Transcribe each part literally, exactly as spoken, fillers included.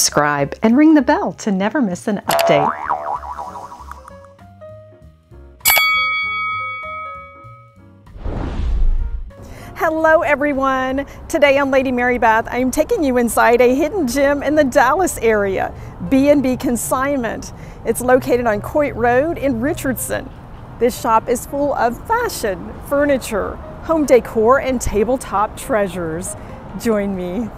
subscribe, and ring the bell to never miss an update. Hello everyone! Today on Lady Mary Beth, I'm taking you inside a hidden gem in the Dallas area, B and B Consignment. It's located on Coit Road in Richardson. This shop is full of fashion, furniture, home decor, and tabletop treasures. Join me.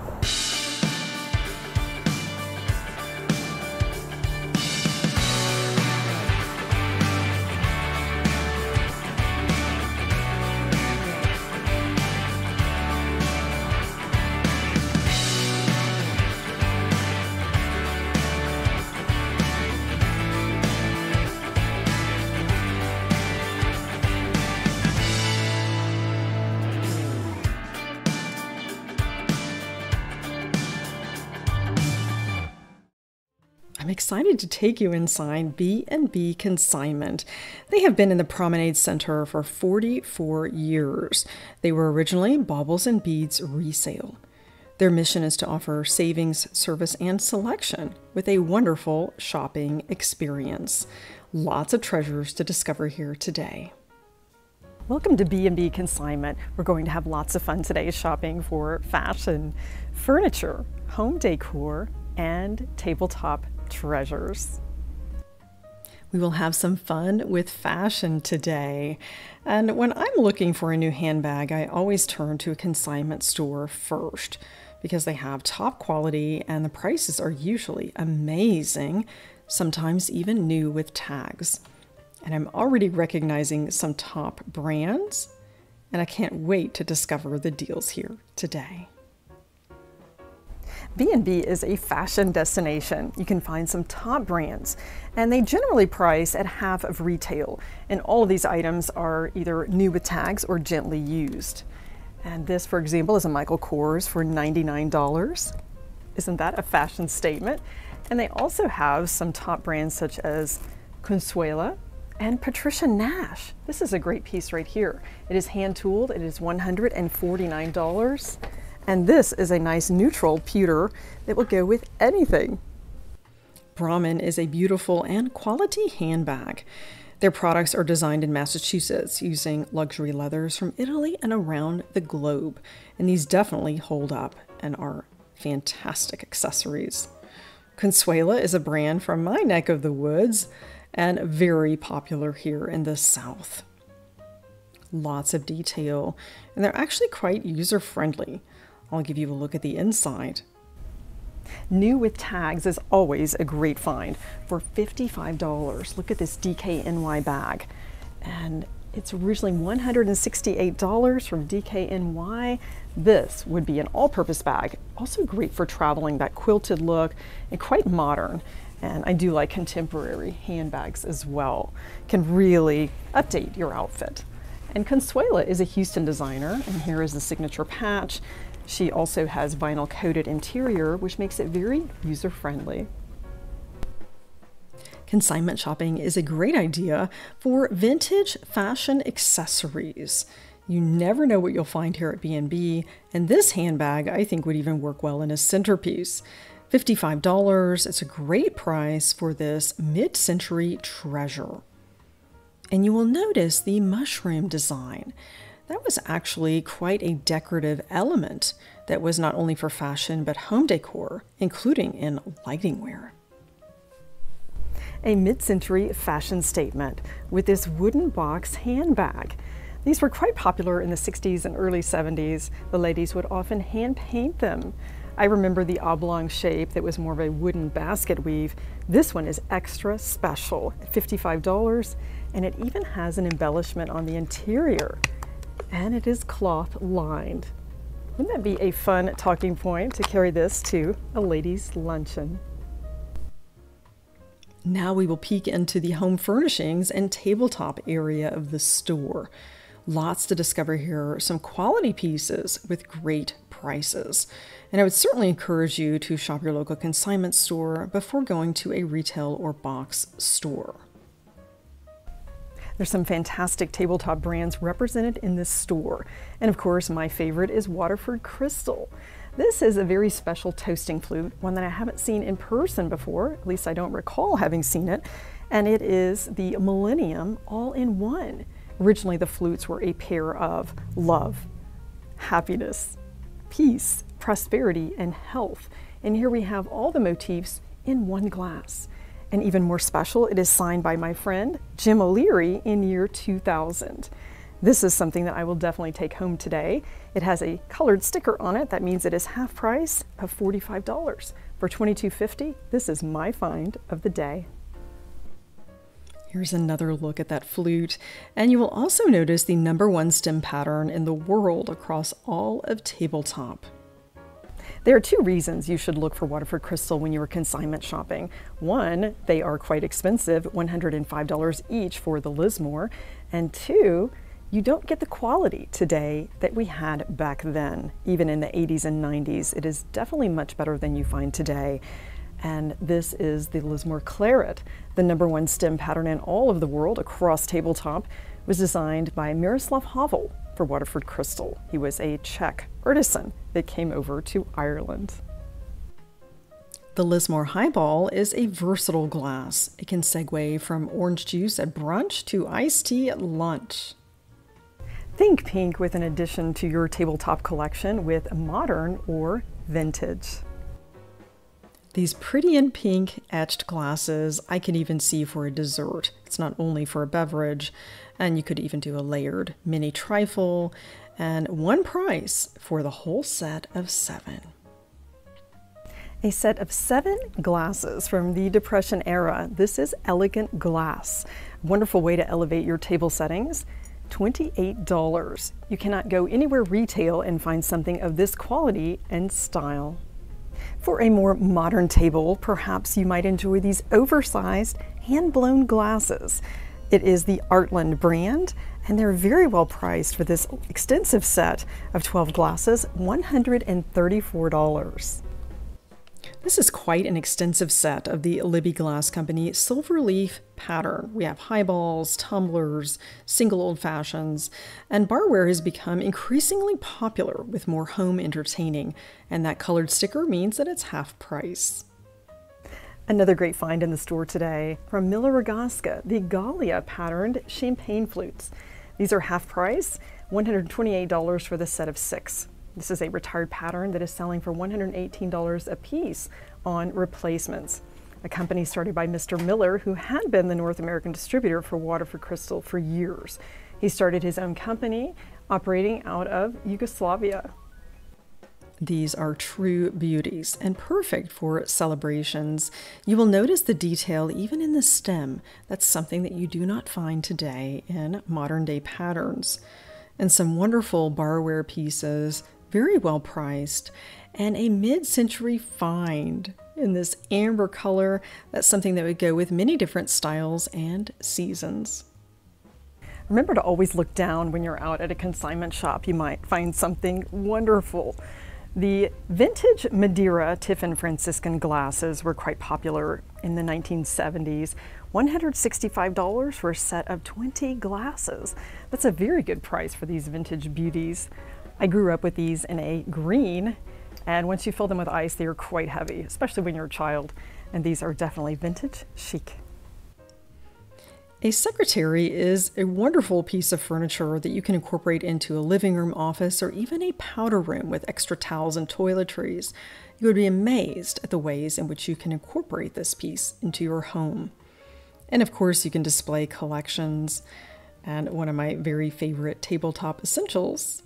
I'm excited to take you inside B and B Consignment. They have been in the Promenade Center for forty-four years. They were originally Baubles and Beads Resale. Their mission is to offer savings, service, and selection with a wonderful shopping experience. Lots of treasures to discover here today. Welcome to B and B Consignment. We're going to have lots of fun today shopping for fashion, furniture, home decor, and tabletop treasures. We will have some fun with fashion today. And when I'm looking for a new handbag, I always turn to a consignment store first because they have top quality and the prices are usually amazing, sometimes even new with tags. And I'm already recognizing some top brands, and I can't wait to discover the deals here today. B and B is a fashion destination. You can find some top brands, and they generally price at half of retail. And all of these items are either new with tags or gently used. And this, for example, is a Michael Kors for ninety-nine dollars. Isn't that a fashion statement? And they also have some top brands such as Consuela and Patricia Nash. This is a great piece right here. It is hand-tooled. It is one hundred forty-nine dollars. And this is a nice neutral pewter that will go with anything. Brahmin is a beautiful and quality handbag. Their products are designed in Massachusetts using luxury leathers from Italy and around the globe. And these definitely hold up and are fantastic accessories. Consuela is a brand from my neck of the woods and very popular here in the South. Lots of detail, and they're actually quite user-friendly. I'll give you a look at the inside. New with tags is always a great find for fifty-five dollars. Look at this D K N Y bag. And it's originally one hundred sixty-eight dollars from D K N Y. This would be an all-purpose bag. Also great for traveling, that quilted look, and quite modern. And I do like contemporary handbags as well. Can really update your outfit. And Consuela is a Houston designer, and here is the signature patch. She also has vinyl coated interior, which makes it very user-friendly. Consignment shopping is a great idea for vintage fashion accessories. You never know what you'll find here at B and B, and this handbag I think would even work well in a centerpiece. fifty-five dollars, it's a great price for this mid-century treasure. And you will notice the mushroom design. That was actually quite a decorative element that was not only for fashion, but home decor, including in lightingware. A mid-century fashion statement with this wooden box handbag. These were quite popular in the sixties and early seventies. The ladies would often hand paint them. I remember the oblong shape that was more of a wooden basket weave. This one is extra special at fifty-five dollars. And it even has an embellishment on the interior, and it is cloth lined. Wouldn't that be a fun talking point to carry this to a ladies' luncheon? Now we will peek into the home furnishings and tabletop area of the store. Lots to discover here, some quality pieces with great prices. And I would certainly encourage you to shop your local consignment store before going to a retail or box store. There's some fantastic tabletop brands represented in this store. And of course, my favorite is Waterford Crystal. This is a very special toasting flute, one that I haven't seen in person before, at least I don't recall having seen it, and it is the Millennium All-in-One. Originally, the flutes were a pair of love, happiness, peace, prosperity, and health. And here we have all the motifs in one glass. And even more special, it is signed by my friend, Jim O'Leary, in year two thousand. This is something that I will definitely take home today. It has a colored sticker on it. That means it is half price of forty-five dollars. For twenty-two fifty, this is my find of the day. Here's another look at that flute. And you will also notice the number one stem pattern in the world across all of tabletop. There are two reasons you should look for Waterford Crystal when you are consignment shopping. One, they are quite expensive, one hundred five dollars each for the Lismore. And two, you don't get the quality today that we had back then. Even in the eighties and nineties, it is definitely much better than you find today. And this is the Lismore Claret, the number one stem pattern in all of the world across tabletop. It was designed by Miroslav Havel for Waterford Crystal. He was a Czech artisan that came over to Ireland. The Lismore Highball is a versatile glass. It can segue from orange juice at brunch to iced tea at lunch. Think pink with an addition to your tabletop collection with modern or vintage. These pretty and pink etched glasses I could even see for a dessert. It's not only for a beverage, and you could even do a layered mini trifle, and one price for the whole set of seven. A set of seven glasses from the Depression era. This is elegant glass. Wonderful way to elevate your table settings. twenty-eight dollars. You cannot go anywhere retail and find something of this quality and style. For a more modern table, perhaps you might enjoy these oversized hand-blown glasses. It is the Artland brand, and they're very well priced for this extensive set of twelve glasses, one hundred thirty-four dollars. This is quite an extensive set of the Libby Glass Company silver leaf pattern. We have highballs, tumblers, single old fashions, and barware has become increasingly popular with more home entertaining, and that colored sticker means that it's half price. Another great find in the store today from Miller Rogaska, the Gallia patterned champagne flutes. These are half price, one hundred twenty-eight dollars for the set of six. This is a retired pattern that is selling for one hundred eighteen dollars a piece on replacements. A company started by Mister Miller, who had been the North American distributor for Waterford Crystal for years. He started his own company operating out of Yugoslavia. These are true beauties and perfect for celebrations. You will notice the detail even in the stem. That's something that you do not find today in modern day patterns. And some wonderful barware pieces, very well priced, and a mid-century find in this amber color. That's something that would go with many different styles and seasons. Remember to always look down when you're out at a consignment shop. You might find something wonderful. The vintage Madeira Tiffin Franciscan glasses were quite popular in the nineteen seventies. one hundred sixty-five dollars for a set of twenty glasses. That's a very good price for these vintage beauties. I grew up with these in a green, and once you fill them with ice, they are quite heavy, especially when you're a child, and these are definitely vintage chic. A secretary is a wonderful piece of furniture that you can incorporate into a living room, office, or even a powder room with extra towels and toiletries. You would be amazed at the ways in which you can incorporate this piece into your home. And of course, you can display collections, and one of my very favorite tabletop essentials.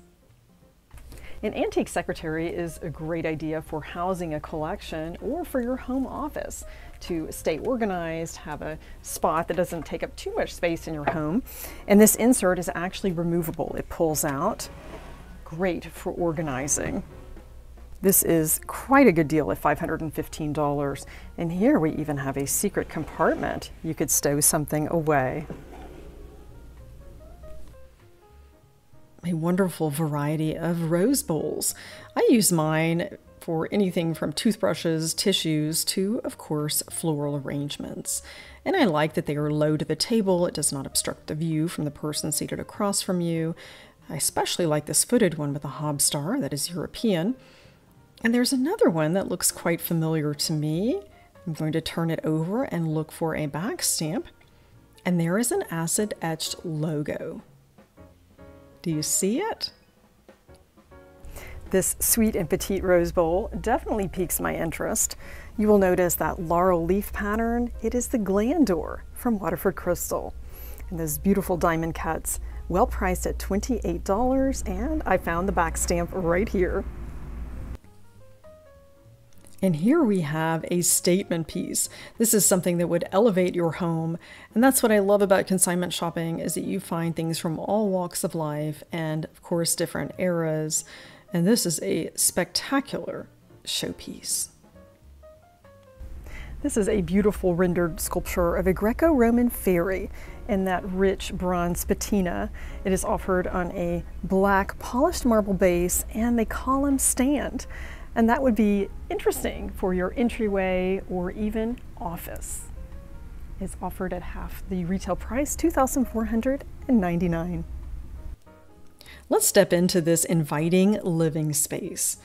An antique secretary is a great idea for housing a collection or for your home office to stay organized, have a spot that doesn't take up too much space in your home. And this insert is actually removable. It pulls out. Great for organizing. This is quite a good deal at five hundred fifteen dollars. And here we even have a secret compartment. You could stow something away. A wonderful variety of rose bowls. I use mine for anything from toothbrushes, tissues, to, of course, floral arrangements. And I like that they are low to the table. It does not obstruct the view from the person seated across from you. I especially like this footed one with a hobstar that is European. And there's another one that looks quite familiar to me. I'm going to turn it over and look for a back stamp. And there is an acid etched logo. Do you see it? This sweet and petite rose bowl definitely piques my interest. You will notice that laurel leaf pattern. It is the Glandor from Waterford Crystal. And those beautiful diamond cuts, well priced at twenty-eight dollars, and I found the back stamp right here. And here we have a statement piece. This is something that would elevate your home, and that's what I love about consignment shopping, is that you find things from all walks of life and, of course, different eras. And this is a spectacular showpiece. This is a beautiful rendered sculpture of a Greco-Roman fairy in that rich bronze patina. It is offered on a black polished marble base and a column stand. And that would be interesting for your entryway or even office. It's offered at half the retail price, two thousand four hundred ninety-nine dollars. Let's step into this inviting living space.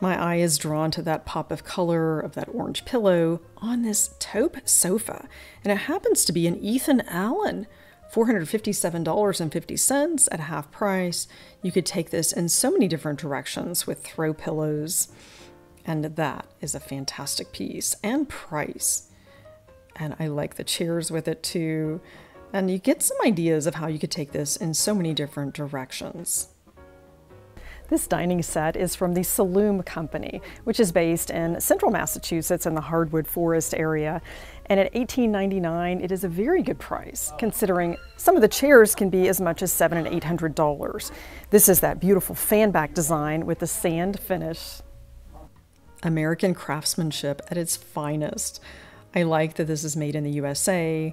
My eye is drawn to that pop of color of that orange pillow on this taupe sofa, and it happens to be an Ethan Allen, four hundred fifty-seven dollars and fifty cents at half price. You could take this in so many different directions with throw pillows, and that is a fantastic piece and price. And I like the chairs with it too. And you get some ideas of how you could take this in so many different directions. This dining set is from the Saloom Company, which is based in central Massachusetts in the hardwood forest area. And at eighteen ninety-nine, it is a very good price, considering some of the chairs can be as much as seven hundred dollars and eight hundred dollars. This is that beautiful fan back design with the sand finish. American craftsmanship at its finest. I like that this is made in the U S A.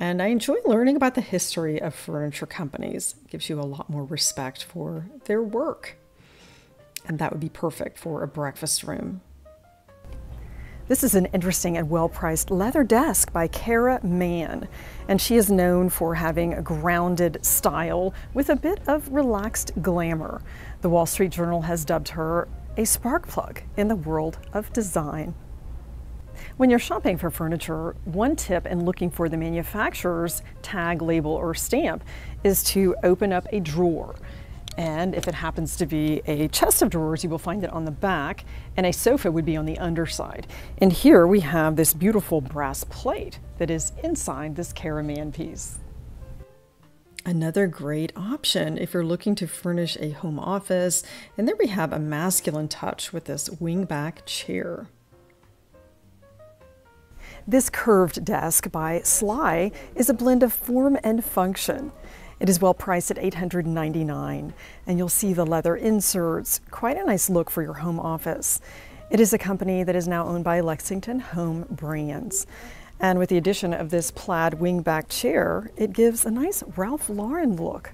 And I enjoy learning about the history of furniture companies. It gives you a lot more respect for their work. And that would be perfect for a breakfast room. This is an interesting and well-priced leather desk by Kara Mann. And she is known for having a grounded style with a bit of relaxed glamour. The Wall Street Journal has dubbed her a spark plug in the world of design. When you're shopping for furniture, one tip in looking for the manufacturer's tag, label, or stamp is to open up a drawer. And if it happens to be a chest of drawers, you will find it on the back, and a sofa would be on the underside. And here we have this beautiful brass plate that is inside this Karaman piece. Another great option if you're looking to furnish a home office. And there we have a masculine touch with this wingback chair. This curved desk by Sly is a blend of form and function. It is well priced at eight hundred ninety-nine dollars, and you'll see the leather inserts, quite a nice look for your home office. It is a company that is now owned by Lexington Home Brands. And with the addition of this plaid wingback chair, it gives a nice Ralph Lauren look.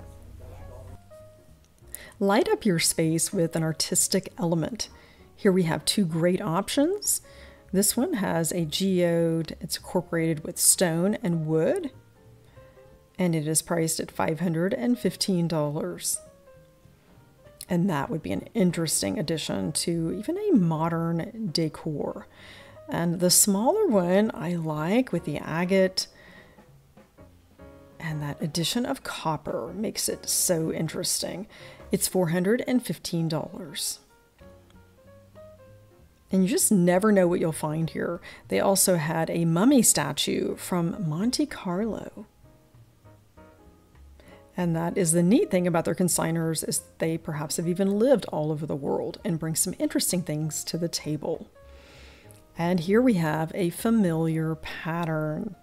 Light up your space with an artistic element. Here we have two great options. This one has a geode. It's incorporated with stone and wood, and it is priced at five hundred fifteen dollars. And that would be an interesting addition to even a modern decor. And the smaller one I like with the agate, and that addition of copper makes it so interesting. It's four hundred fifteen dollars. And you just never know what you'll find here. They also had a mummy statue from Monte Carlo. And that is the neat thing about their consignors, is they perhaps have even lived all over the world and bring some interesting things to the table. And here we have a familiar pattern.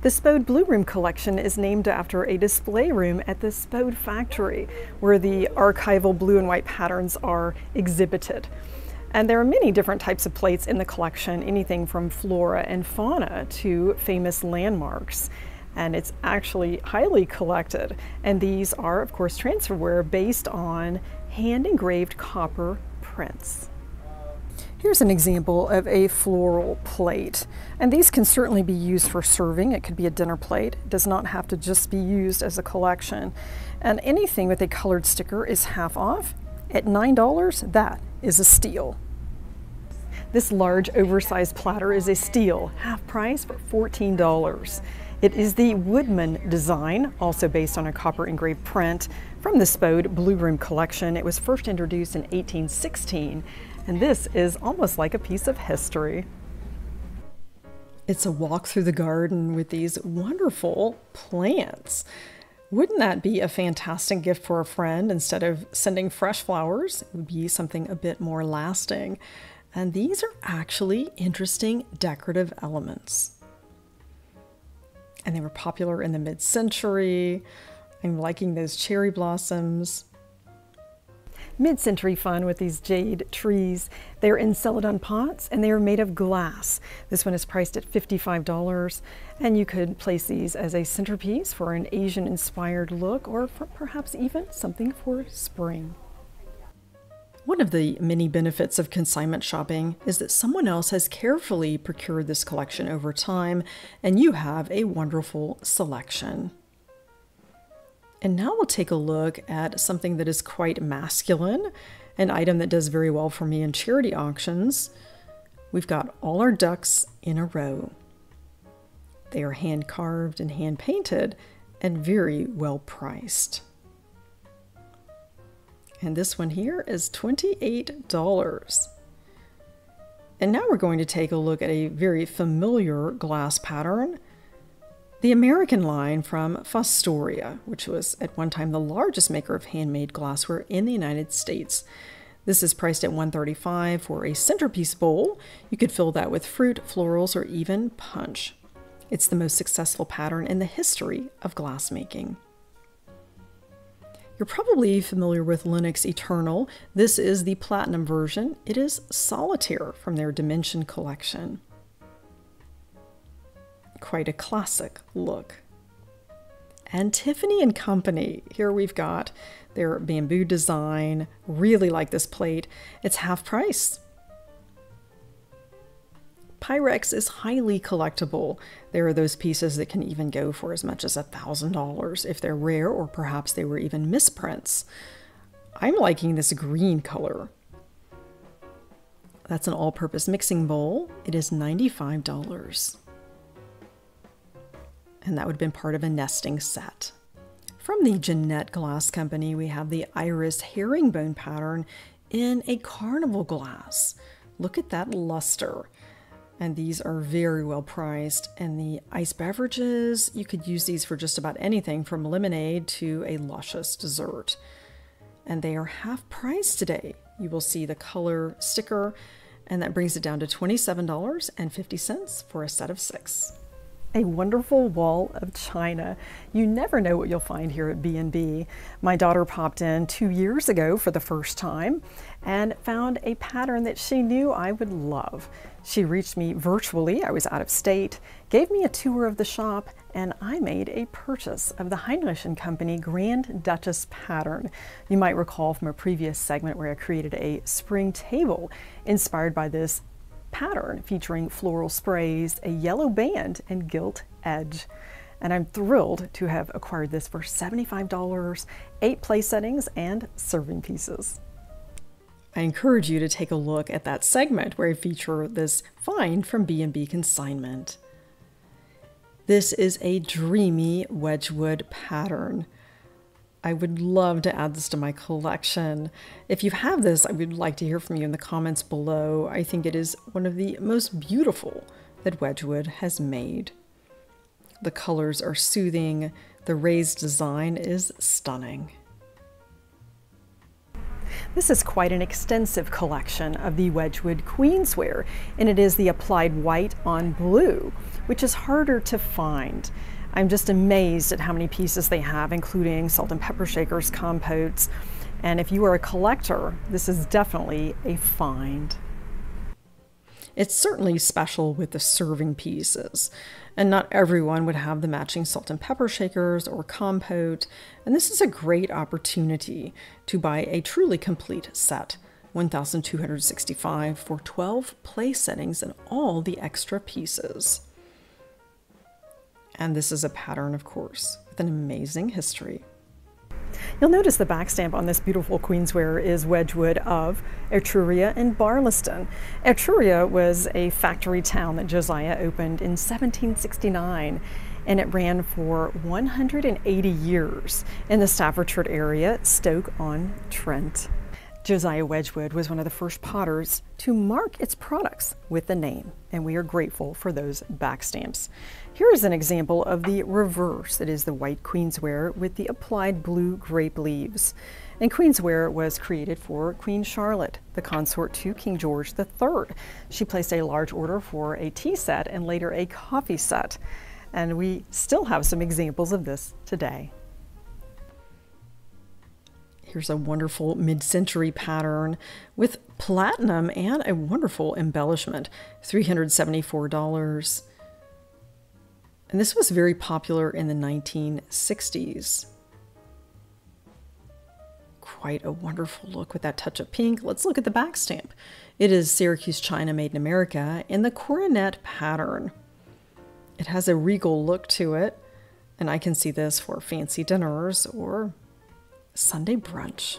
The Spode Blue Room Collection is named after a display room at the Spode factory, where the archival blue and white patterns are exhibited. And there are many different types of plates in the collection, anything from flora and fauna to famous landmarks. And it's actually highly collected. And these are, of course, transferware based on hand-engraved copper prints. Here's an example of a floral plate, and these can certainly be used for serving. It could be a dinner plate. It does not have to just be used as a collection. And anything with a colored sticker is half off, At nine dollars, that is a steal. This large oversized platter is a steal, half price for fourteen dollars. It is the Woodman design, also based on a copper engraved print from the Spode Blue Room Collection. It was first introduced in eighteen sixteen, and this is almost like a piece of history. It's a walk through the garden with these wonderful plants. Wouldn't that be a fantastic gift for a friend? Instead of sending fresh flowers, it would be something a bit more lasting. And these are actually interesting decorative elements. And they were popular in the mid-century. I'm liking those cherry blossoms. Mid-century fun with these jade trees. They're in celadon pots and they are made of glass. This one is priced at fifty-five dollars, and you could place these as a centerpiece for an Asian-inspired look, or for perhaps even something for spring. One of the many benefits of consignment shopping is that someone else has carefully procured this collection over time, and you have a wonderful selection. And now we'll take a look at something that is quite masculine, an item that does very well for me in charity auctions. We've got all our ducks in a row. They are hand carved and hand painted and very well priced. And this one here is twenty-eight dollars. And now we're going to take a look at a very familiar glass pattern, the American line from Fostoria, which was at one time the largest maker of handmade glassware in the United States. This is priced at one hundred thirty-five dollars for a centerpiece bowl. You could fill that with fruit, florals, or even punch. It's the most successful pattern in the history of glassmaking. You're probably familiar with Linux Eternal. This is the platinum version. It is Solitaire from their Dimension collection. Quite a classic look. And Tiffany and Company. Here we've got their bamboo design. Really like this plate. It's half price. Pyrex is highly collectible. There are those pieces that can even go for as much as one thousand dollars if they're rare, or perhaps they were even misprints. I'm liking this green color. That's an all-purpose mixing bowl. It is ninety-five dollars. And that would have been part of a nesting set. From the Jeanette Glass Company, we have the Iris herringbone pattern in a carnival glass. Look at that luster. And these are very well priced. And the ice beverages, you could use these for just about anything, from lemonade to a luscious dessert. And they are half price today. You will see the color sticker, and that brings it down to twenty-seven dollars and fifty cents for a set of six. A wonderful wall of china. You never know what you'll find here at B and B. My daughter popped in two years ago for the first time and found a pattern that she knew I would love. She reached me virtually, I was out of state, gave me a tour of the shop, and I made a purchase of the Heinrich and Company Grand Duchess pattern. You might recall from a previous segment where I created a spring table inspired by this pattern, featuring floral sprays, a yellow band, and gilt edge. And I'm thrilled to have acquired this for seventy-five dollars, eight place settings, and serving pieces. I encourage you to take a look at that segment where I feature this find from B and B Consignment. This is a dreamy Wedgwood pattern. I would love to add this to my collection. If you have this, I would like to hear from you in the comments below. I think it is one of the most beautiful that Wedgwood has made. The colors are soothing. The raised design is stunning. This is quite an extensive collection of the Wedgwood Queensware, and it is the applied white on blue, which is harder to find. I'm just amazed at how many pieces they have, including salt and pepper shakers, compotes, and if you are a collector, this is definitely a find. It's certainly special with the serving pieces, and not everyone would have the matching salt and pepper shakers or compote, and this is a great opportunity to buy a truly complete set, one thousand two hundred sixty-five dollars for twelve place settings and all the extra pieces. And this is a pattern, of course, with an amazing history. You'll notice the back stamp on this beautiful Queensware is Wedgwood of Etruria and Barlaston. Etruria was a factory town that Josiah opened in seventeen sixty-nine, and it ran for one hundred eighty years in the Staffordshire area, Stoke-on-Trent. Josiah Wedgwood was one of the first potters to mark its products with the name, and we are grateful for those back stamps. Here is an example of the reverse. It is the white Queensware with the applied blue grape leaves. And Queensware was created for Queen Charlotte, the consort to King George the third. She placed a large order for a tea set and later a coffee set. And we still have some examples of this today. Here's a wonderful mid-century pattern with platinum and a wonderful embellishment, three hundred seventy-four dollars. And this was very popular in the nineteen sixties. Quite a wonderful look with that touch of pink. Let's look at the back stamp. It is Syracuse China Made in America in the coronet pattern. It has a regal look to it, and I can see this for fancy dinners or Sunday brunch.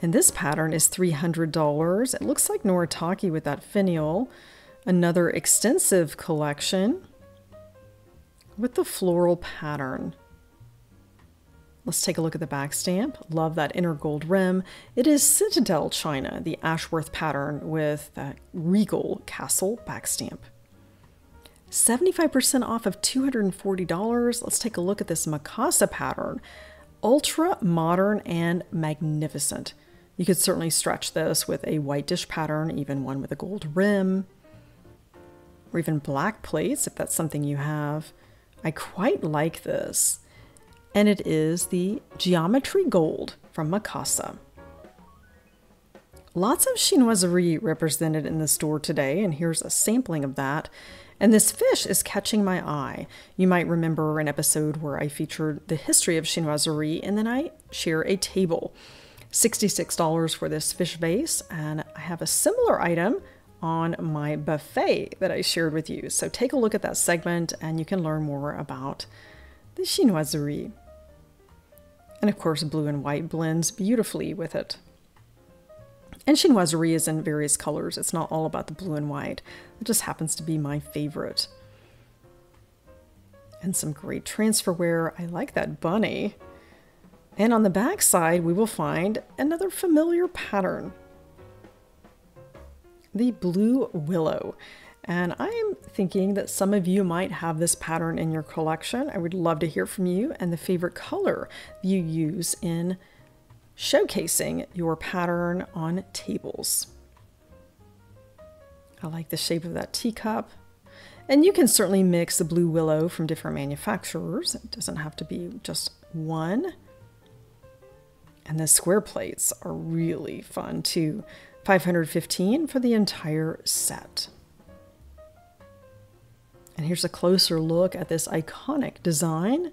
And this pattern is three hundred dollars. It looks like Noritake with that finial. Another extensive collection with the floral pattern. Let's take a look at the back stamp. Love that inner gold rim. It is Citadel China, the Ashworth pattern with that regal castle back stamp. seventy-five percent off of two hundred forty dollars. Let's take a look at this Mikasa pattern. Ultra modern and magnificent. You could certainly stretch this with a white dish pattern, even one with a gold rim, or even black plates if that's something you have. I quite like this. And it is the Geometry Gold from Mikasa. Lots of chinoiserie represented in the store today, and here's a sampling of that. And this fish is catching my eye. You might remember an episode where I featured the history of chinoiserie, and then I share a table. sixty-six dollars for this fish vase, and I have a similar item on my buffet that I shared with you. So take a look at that segment and you can learn more about the chinoiserie. And of course, blue and white blends beautifully with it. And chinoiserie is in various colors. It's not all about the blue and white. It just happens to be my favorite. And some great transferware. I like that bunny. And on the back side, we will find another familiar pattern, the Blue Willow. And I am thinking that some of you might have this pattern in your collection. I would love to hear from you and the favorite color you use in showcasing your pattern on tables. I like the shape of that teacup. And you can certainly mix the Blue Willow from different manufacturers. It doesn't have to be just one. And the square plates are really fun too. five hundred fifteen dollars for the entire set. And here's a closer look at this iconic design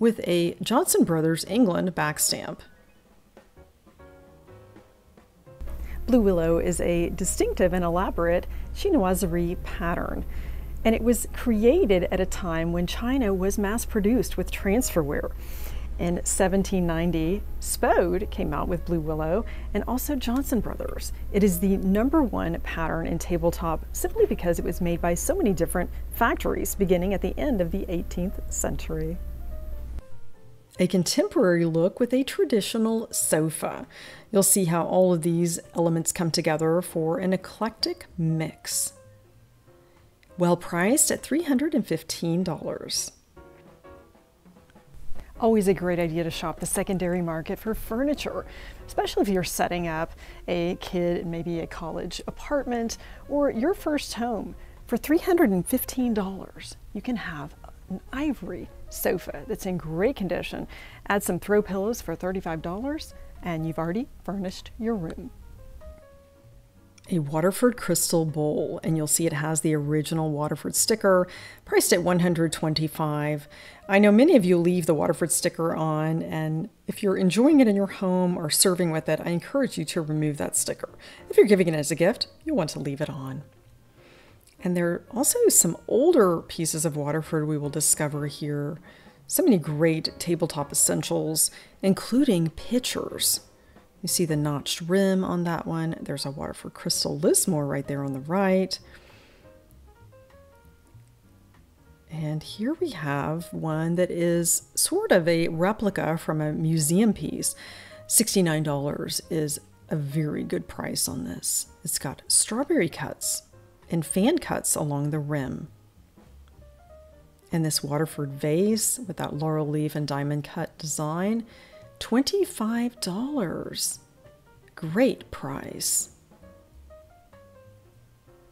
with a Johnson Brothers England back stamp. Blue Willow is a distinctive and elaborate chinoiserie pattern, and it was created at a time when China was mass-produced with transferware. In seventeen ninety, Spode came out with Blue Willow and also Johnson Brothers. It is the number one pattern in tabletop simply because it was made by so many different factories beginning at the end of the eighteenth century. A contemporary look with a traditional sofa. You'll see how all of these elements come together for an eclectic mix. Well priced at three hundred fifteen dollars. Always a great idea to shop the secondary market for furniture, especially if you're setting up a kid, maybe a college apartment, or your first home. For three hundred fifteen dollars, you can have an ivory sofa that's in great condition. Add some throw pillows for thirty-five dollars and you've already furnished your room. A Waterford Crystal bowl, and you'll see it has the original Waterford sticker, priced at one hundred twenty-five dollars. I know many of you leave the Waterford sticker on, and if you're enjoying it in your home or serving with it, I encourage you to remove that sticker. If you're giving it as a gift, you'll want to leave it on. And there are also some older pieces of Waterford we will discover here. So many great tabletop essentials, including pitchers. You see the notched rim on that one. There's a Waterford Crystal Lismore right there on the right. And here we have one that is sort of a replica from a museum piece. sixty-nine dollars is a very good price on this. It's got strawberry cuts and fan cuts along the rim. And this Waterford vase with that laurel leaf and diamond cut design, twenty-five dollars. Great price.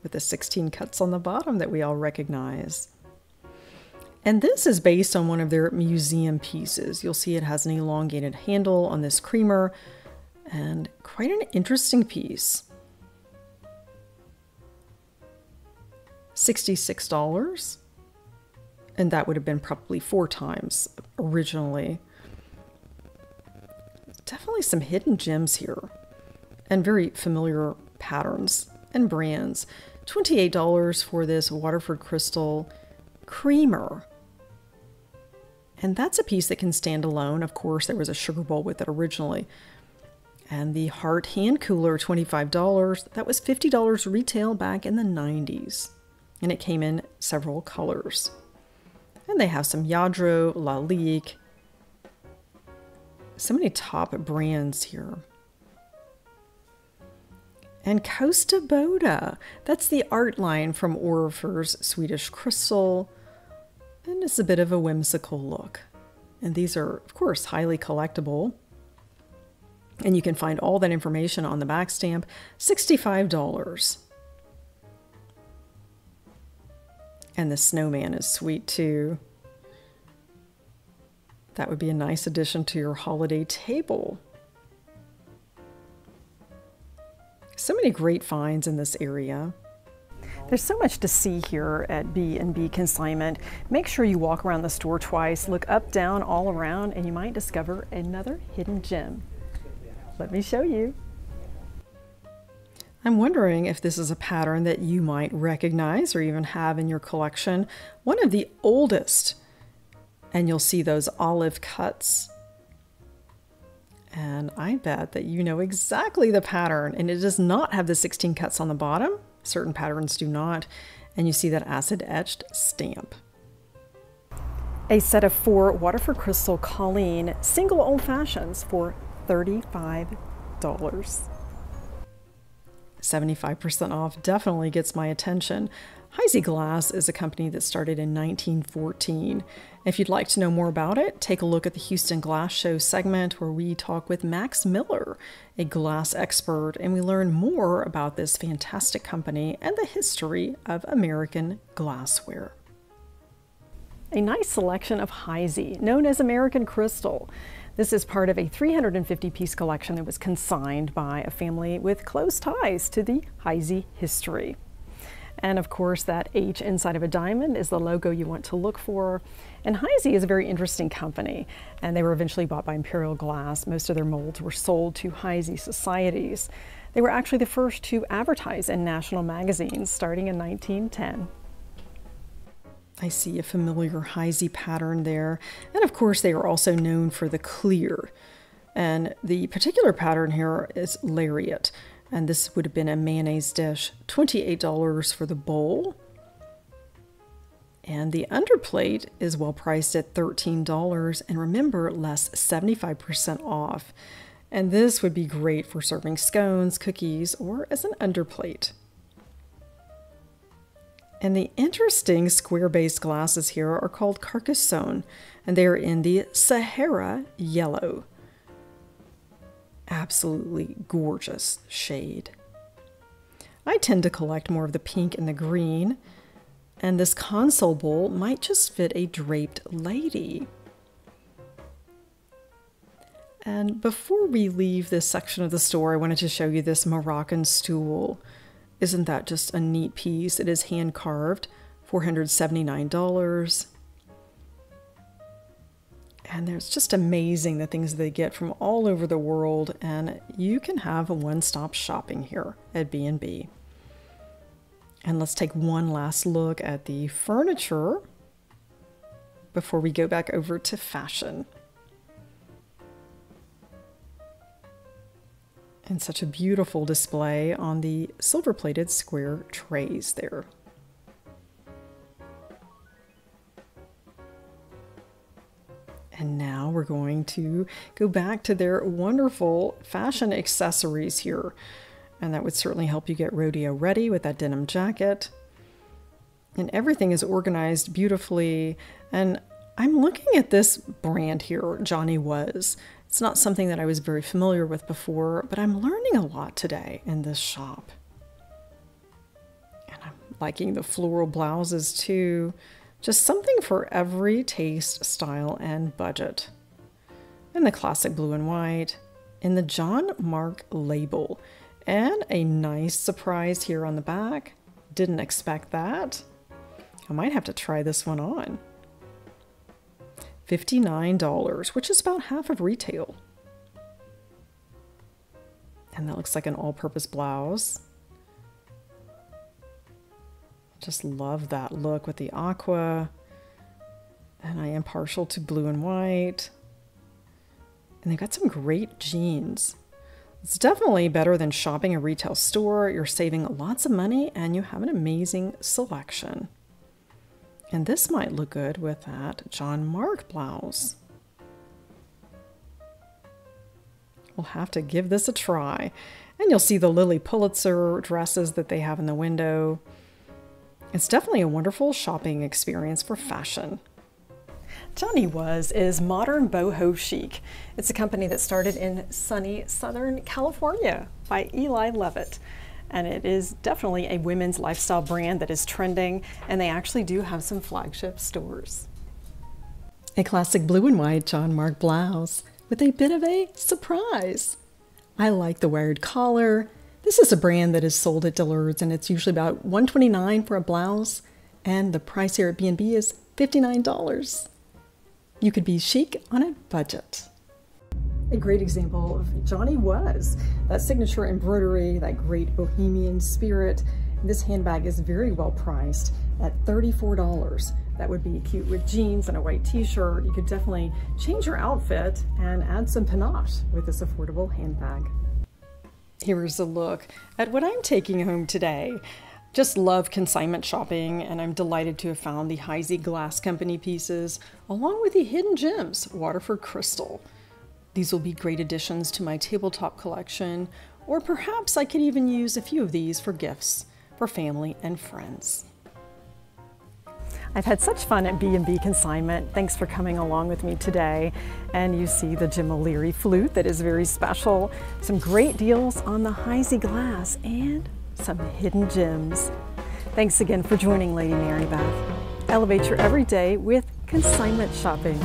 With the sixteen cuts on the bottom that we all recognize. And this is based on one of their museum pieces. You'll see it has an elongated handle on this creamer and quite an interesting piece. sixty-six dollars. And that would have been probably four times originally. Definitely some hidden gems here and very familiar patterns and brands. twenty-eight dollars for this Waterford Crystal creamer. And that's a piece that can stand alone. Of course, there was a sugar bowl with it originally. And the heart hand cooler, twenty-five dollars. That was fifty dollars retail back in the nineties. And it came in several colors. And they have some Yadro, Lalique. So many top brands here. And Costa Boda. That's the art line from Orfer's Swedish Crystal. And it's a bit of a whimsical look. And these are, of course, highly collectible. And you can find all that information on the back stamp. sixty-five dollars. And the snowman is sweet too. That would be a nice addition to your holiday table. So many great finds in this area. There's so much to see here at B and B Consignment. Make sure you walk around the store twice, look up, down, all around, and you might discover another hidden gem. Let me show you. I'm wondering if this is a pattern that you might recognize or even have in your collection. One of the oldest, and you'll see those olive cuts. And I bet that you know exactly the pattern, and it does not have the sixteen cuts on the bottom. Certain patterns do not. And you see that acid etched stamp. A set of four Waterford Crystal Colleen single old fashions for thirty-five dollars. seventy-five percent off definitely gets my attention. Heisey Glass is a company that started in nineteen fourteen. If you'd like to know more about it, take a look at the Houston Glass Show segment where we talk with Max Miller, a glass expert, and we learn more about this fantastic company and the history of American glassware. A nice selection of Heisey, known as American Crystal. This is part of a three hundred fifty piece collection that was consigned by a family with close ties to the Heisey history. And of course, that H inside of a diamond is the logo you want to look for. And Heisey is a very interesting company, and they were eventually bought by Imperial Glass. Most of their molds were sold to Heisey societies. They were actually the first to advertise in national magazines starting in nineteen ten. I see a familiar Heisey pattern there. And of course, they are also known for the clear. And the particular pattern here is lariat. And this would have been a mayonnaise dish, twenty-eight dollars for the bowl. And the underplate is well priced at thirteen dollars. And remember, less seventy-five percent off. And this would be great for serving scones, cookies, or as an underplate. And the interesting square-based glasses here are called Carcassonne, and they are in the Sahara Yellow. Absolutely gorgeous shade. I tend to collect more of the pink and the green, and this console bowl might just fit a draped lady. And before we leave this section of the store, I wanted to show you this Moroccan stool. Isn't that just a neat piece? It is hand carved, four hundred seventy-nine dollars. And it's just amazing the things they get from all over the world, and you can have a one-stop shopping here at B and B. And let's take one last look at the furniture before we go back over to fashion. And such a beautiful display on the silver-plated square trays there. And now we're going to go back to their wonderful fashion accessories here. And that would certainly help you get rodeo ready with that denim jacket. And everything is organized beautifully. And I'm looking at this brand here, Johnny Was. It's not something that I was very familiar with before, but I'm learning a lot today in this shop. And I'm liking the floral blouses too. Just something for every taste, style, and budget. And the classic blue and white. And the John Mark label. And a nice surprise here on the back. Didn't expect that. I might have to try this one on. fifty-nine dollars, which is about half of retail. And that looks like an all-purpose blouse. Just love that look with the aqua. And I am partial to blue and white. And they've got some great jeans. It's definitely better than shopping a retail store. You're saving lots of money and you have an amazing selection. And this might look good with that John Mark blouse. We'll have to give this a try. And you'll see the Lily Pulitzer dresses that they have in the window. It's definitely a wonderful shopping experience for fashion. Johnny Was is modern boho chic. It's a company that started in sunny Southern California by Eli Levitt. And it is definitely a women's lifestyle brand that is trending, and they actually do have some flagship stores. A classic blue and white John Mark blouse with a bit of a surprise. I like the wired collar. This is a brand that is sold at Dillard's, and it's usually about one hundred twenty-nine dollars for a blouse, and the price here at B and B is fifty-nine dollars. You could be chic on a budget. A great example of Johnny Was, that signature embroidery, that great bohemian spirit. This handbag is very well priced at thirty-four dollars. That would be cute with jeans and a white t-shirt. You could definitely change your outfit and add some panache with this affordable handbag. Here's a look at what I'm taking home today. Just love consignment shopping, and I'm delighted to have found the Heisey Glass Company pieces, along with the hidden gems, Waterford Crystal. These will be great additions to my tabletop collection, or perhaps I could even use a few of these for gifts for family and friends. I've had such fun at B and B Consignment. Thanks for coming along with me today. And you see the Jim O'Leary flute that is very special. Some great deals on the Heisey Glass and some hidden gems. Thanks again for joining Lady Mary Beth. Elevate your everyday with consignment shopping.